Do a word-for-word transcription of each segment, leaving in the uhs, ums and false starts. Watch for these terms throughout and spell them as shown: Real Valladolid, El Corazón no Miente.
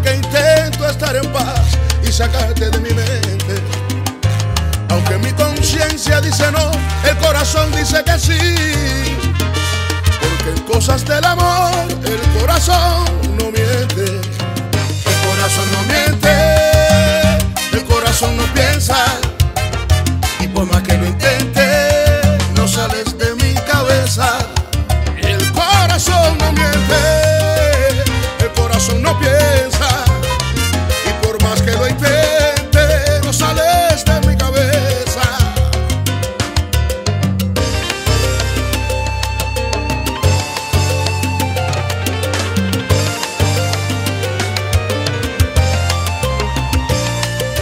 la que intento estar en paz y sacarte de mi mente. Aunque mi conciencia dice no, el corazón dice que sí, porque en cosas del amor el corazón no miente. El corazón no miente, el corazón no piensa, y por más que lo intente no sales de mi cabeza. El corazón no miente, no piensa, y por más que lo intente no sales de mi cabeza.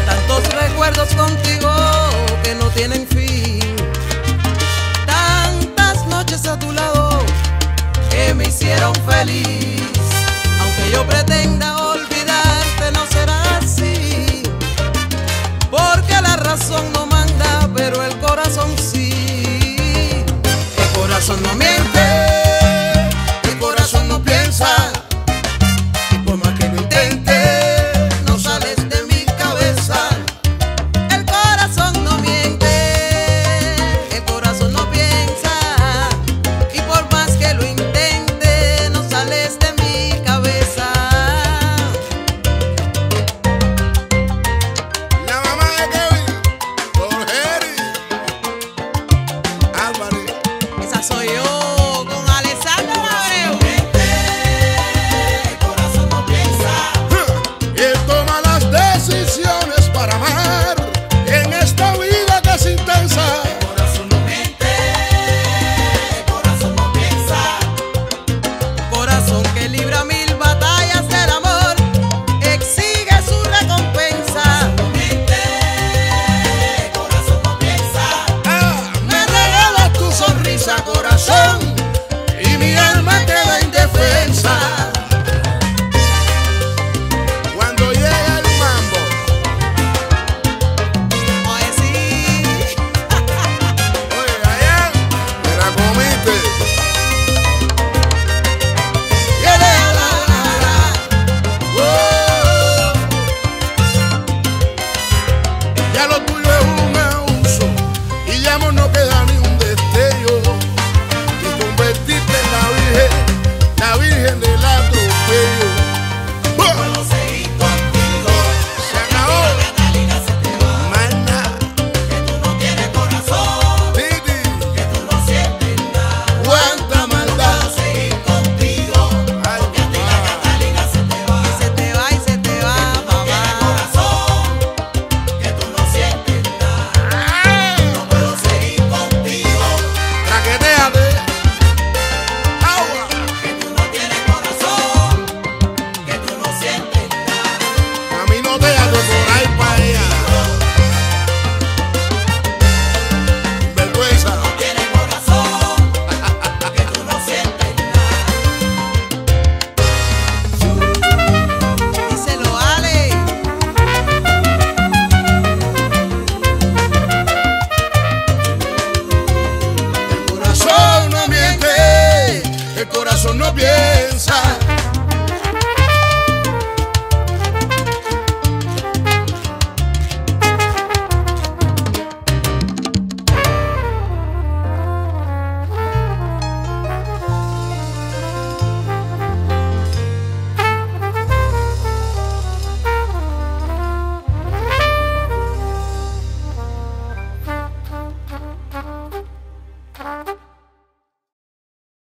Tantos recuerdos contigo que no tienen fin, tantas noches a tu lado que me hicieron feliz.